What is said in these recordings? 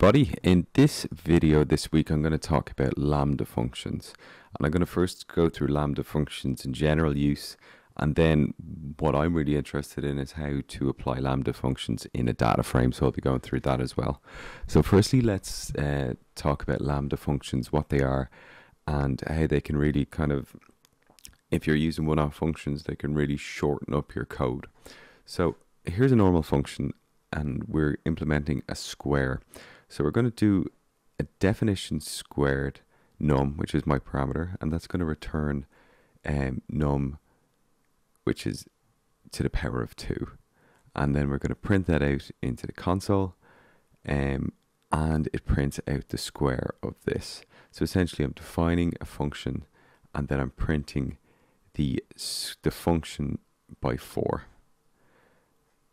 everybody. In this video this week I'm going to talk about lambda functions, and I'm going to first go through lambda functions in general use, and then what I'm really interested in is how to apply lambda functions in a data frame, so I'll be going through that as well. So firstly, let's talk about lambda functions, what they are and how they can really kind of, if you're using one-off functions, they can really shorten up your code. So here's a normal function and we're implementing a square. So we're going to do a definition squared num, which is my parameter, and that's going to return num, which is to the power of 2. And then we're going to print that out into the console, and it prints out the square of this. So essentially I'm defining a function and then I'm printing the function by 4.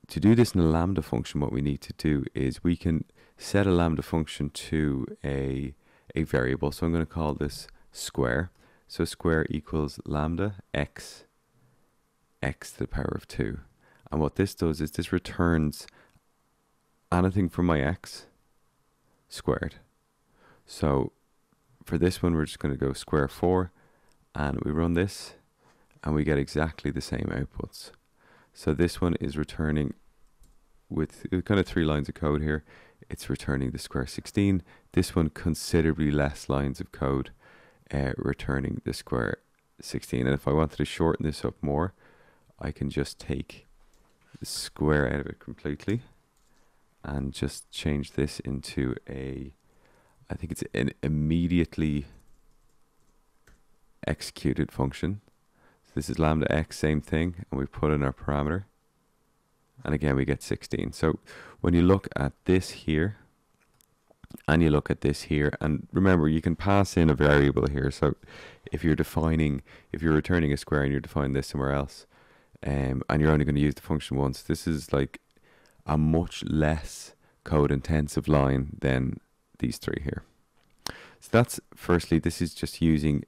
To do this in a lambda function, what we need to do is we can set a lambda function to a variable. So I'm going to call this square. So square equals lambda x to the power of 2. And what this does is this returns anything from my x squared. So for this one, we're just going to go square 4, and we run this and we get exactly the same outputs. So this one is returning, with kind of 3 lines of code here, it's returning the square 16. This one, considerably less lines of code, returning the square 16. And if I wanted to shorten this up more, I can just take the square out of it completely and just change this into a, I think it's an immediately executed function. This is lambda x, same thing, and we put in our parameter, and again we get 16. So when you look at this here and you look at this here, and remember you can pass in a variable here, so if you're returning a square and you're defining this somewhere else, and you're only going to use the function once, this is like a much less code intensive line than these 3 here. So that's firstly, this is just using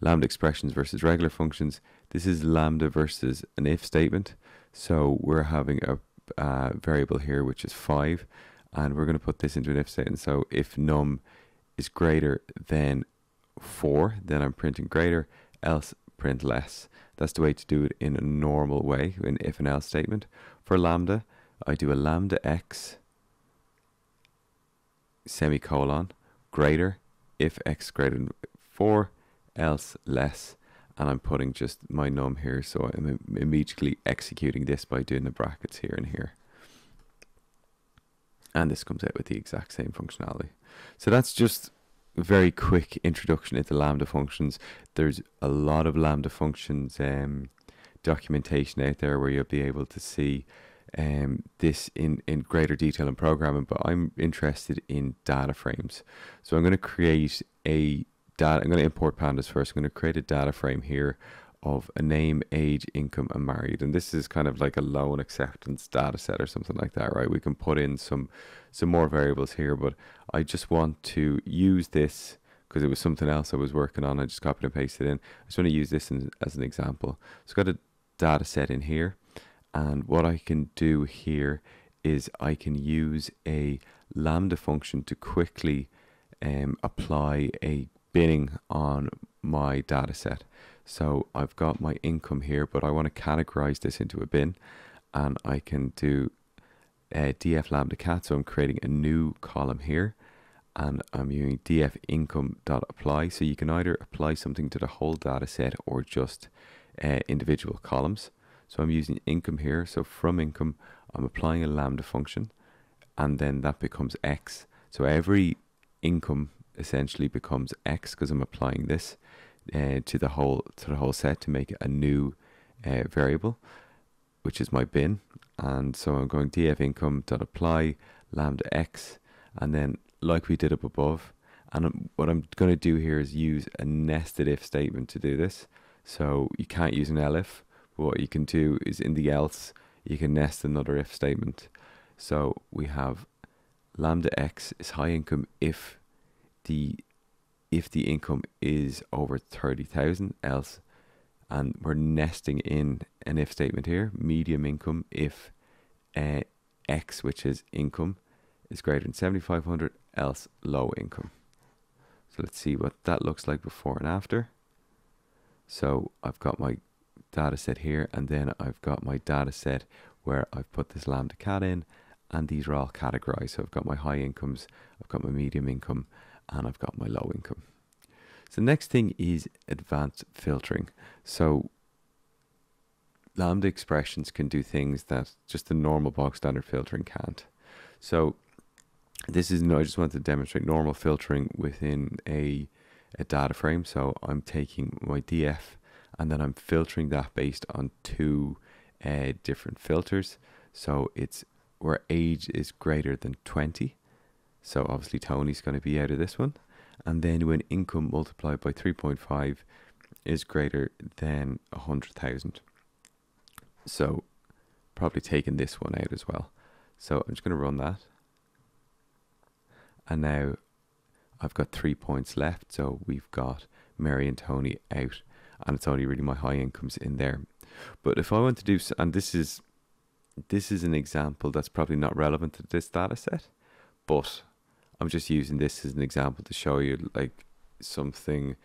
lambda expressions versus regular functions. This is lambda versus an if statement. So we're having a variable here which is 5, and we're going to put this into an if statement. So if num is greater than 4, then I'm printing greater, else print less. That's the way to do it in a normal way, an if and else statement. For lambda, I do a lambda x semicolon greater, if x greater than 4, else less, and I'm putting just my num here, so I'm immediately executing this by doing the brackets here and here, and this comes out with the exact same functionality. So that's just a very quick introduction into lambda functions. There's a lot of lambda functions documentation out there where you'll be able to see this in greater detail in programming, but I'm interested in data frames. So I'm going to create a data, I'm going to import pandas first. I'm going to create a data frame here of a name, age, income, and married. And this is kind of like a loan acceptance data set or something like that, right? We can put in some more variables here, but I just want to use this because it was something else I was working on. I just copied and pasted in. I just want to use this as an example. So I've got a data set in here, and what I can do here is I can use a lambda function to quickly apply a binning on my data set. So I've got my income here, but I want to categorize this into a bin, and I can do a df lambda cat. So I'm creating a new column here, and I'm using df income dot apply. So you can either apply something to the whole data set or just individual columns. So I'm using income here. So from income, I'm applying a lambda function, and then that becomes x. So every income essentially becomes x because I'm applying this to the whole set to make a new variable, which is my bin. And so I'm going df income dot apply lambda x, and then like we did up above. And what I'm going to do here is use a nested if statement to do this. So you can't use an elif, but what you can do is in the else you can nest another if statement. So we have lambda x is high income if the income is over 30,000, else, and we're nesting in an if statement here, medium income if x, which is income, is greater than 7,500, else low income. So let's see what that looks like before and after. So I've got my data set here, and then I've got my data set where I've put this Lambda cat in, and these are all categorized. So I've got my high incomes, I've got my medium income, and I've got my low income. So the next thing is advanced filtering. So Lambda expressions can do things that just the normal box standard filtering can't. So this is, I just want to demonstrate normal filtering within a data frame. So I'm taking my DF and then I'm filtering that based on two different filters. So it's where age is greater than 20. So obviously Tony's going to be out of this one. And then when income multiplied by 3.5 is greater than 100,000. So probably taking this one out as well. So I'm just going to run that. And now I've got 3 points left. So we've got Mary and Tony out, and it's only really my high incomes in there. But if I want to do, and this is an example that's probably not relevant to this data set, but I'm just using this as an example to show you like something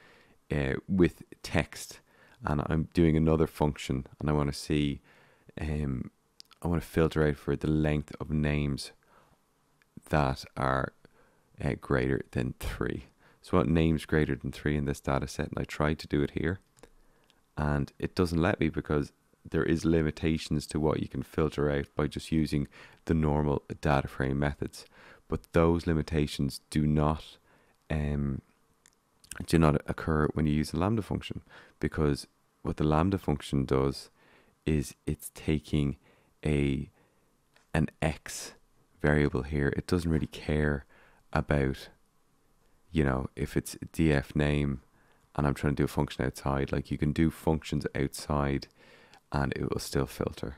with text. And I'm doing another function, and I want to see, I want to filter out for the length of names that are greater than 3. So I want names greater than 3 in this data set, and I tried to do it here, and it doesn't let me because there is limitations to what you can filter out by just using the normal data frame methods. But those limitations do not occur when you use the Lambda function, because what the Lambda function does is it's taking an X variable here. It doesn't really care about, you know, if it's DF name and I'm trying to do a function outside. Like, you can do functions outside and it will still filter.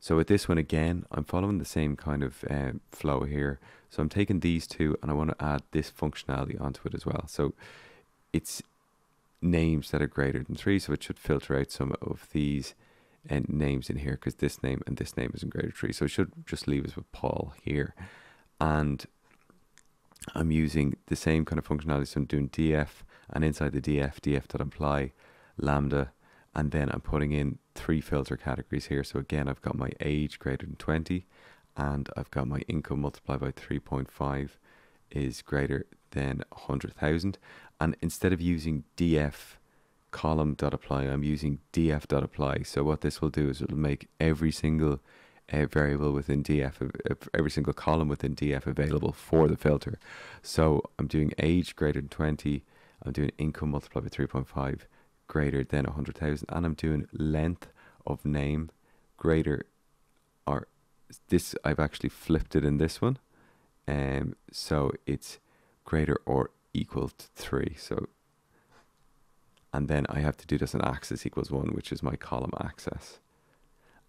So with this one again, I'm following the same kind of flow here. So I'm taking these two and I want to add this functionality onto it as well. So it's names that are greater than 3, so it should filter out some of these names in here, because this name and this name isn't greater than 3, so it should just leave us with Paul here. And I'm using the same kind of functionality, so I'm doing df, and inside the df.apply lambda, and then I'm putting in 3 filter categories here. So again, I've got my age greater than 20, and I've got my income multiplied by 3.5 is greater than 100,000. And instead of using df column.apply, I'm using df.apply. So what this will do is it'll make every single variable within df, every single column within df available for the filter. So I'm doing age greater than 20, I'm doing income multiplied by 3.5 greater than 100,000, and I'm doing length of name greater, or this, I've actually flipped it in this one. So it's greater or equal to 3. So, and then I have to do this in axis equals 1, which is my column axis.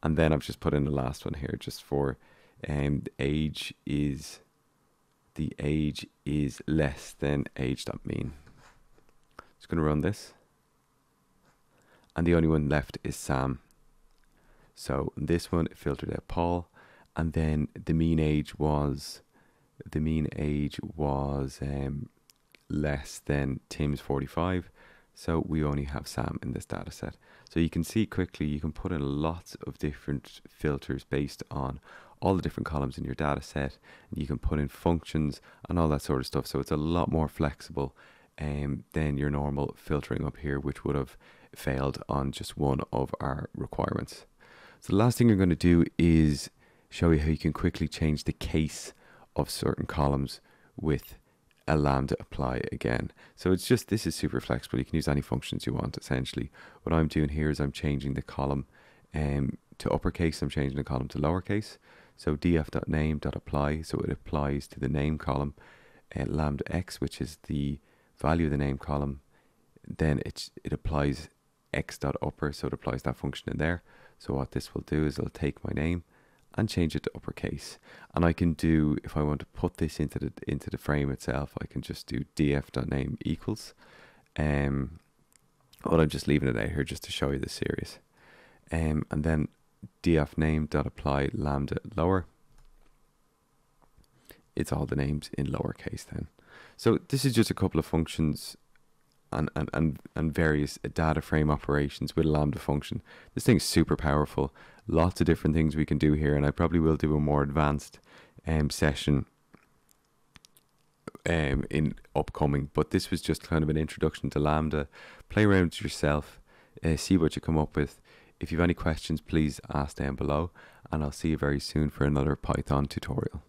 And then I've just put in the last one here just for the age is less than age.mean. Just going to run this. And the only one left is Sam. So this one filtered out Paul, and then the mean age was less than Tim's 45. So we only have Sam in this data set. So you can see quickly, you can put in lots of different filters based on all the different columns in your data set. And you can put in functions and all that sort of stuff. So it's a lot more flexible than your normal filtering up here, which would have failed on just one of our requirements. So the last thing I'm going to do is show you how you can quickly change the case of certain columns with a Lambda apply again. So it's just, this is super flexible. You can use any functions you want, essentially. What I'm doing here is I'm changing the column to uppercase. I'm changing the column to lowercase. So df.name.apply, so it applies to the name column, Lambda x, which is the value of the name column. Then it applies x.upper, so it applies that function in there. So what this will do is it'll take my name and change it to uppercase. And I can do, if I want to put this into the frame itself, I can just do df.name equals. Well, I'm just leaving it out here just to show you the series. And then df.name.apply lambda lower it's all the names in lowercase then. So this is just a couple of functions and various data frame operations with a Lambda function. This thing's super powerful. Lots of different things we can do here, and I probably will do a more advanced session in upcoming, but this was just kind of an introduction to Lambda. Play around with yourself, see what you come up with. If you have any questions, please ask down below, and I'll see you very soon for another Python tutorial.